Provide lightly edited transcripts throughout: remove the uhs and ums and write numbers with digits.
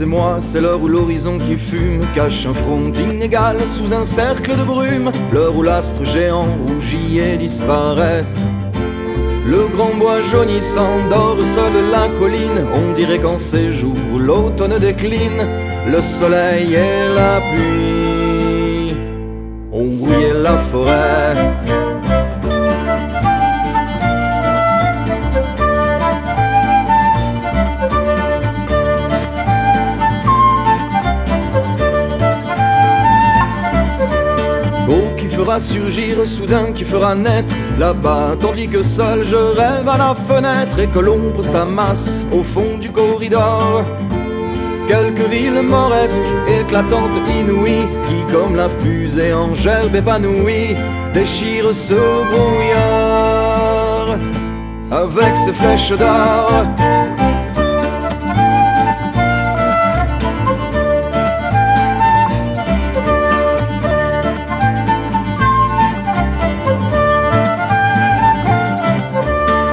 Laissez-moi, c'est l'heure où l'horizon qui fume cache un front inégal sous un cercle de brume. L'heure où l'astre géant rougit et disparaît. Le grand bois jauni s'endort, seule la colline. On dirait qu'en ces jours l'automne décline, le soleil et la pluie ont brouillé la forêt. Qui fera surgir, soudain qui fera naître là-bas, tandis que seul je rêve à la fenêtre et que l'ombre s'amasse au fond du corridor. Quelques villes mauresques, éclatantes, inouïes, qui comme la fusée en gerbe épanouie déchirent ce brouillard avec ses flèches d'or.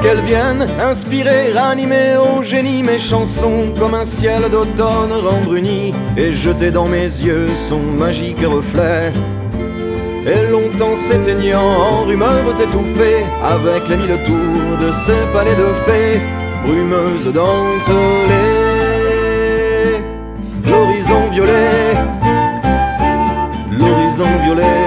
Qu'elles viennent inspirer, animer au génie mes chansons comme un ciel d'automne rembruni, et jeter dans mes yeux son magique reflet. Et longtemps s'éteignant en rumeurs étouffées, avec les mille tours de ces palais de fées, brumeuses dentelées. L'horizon violet, l'horizon violet.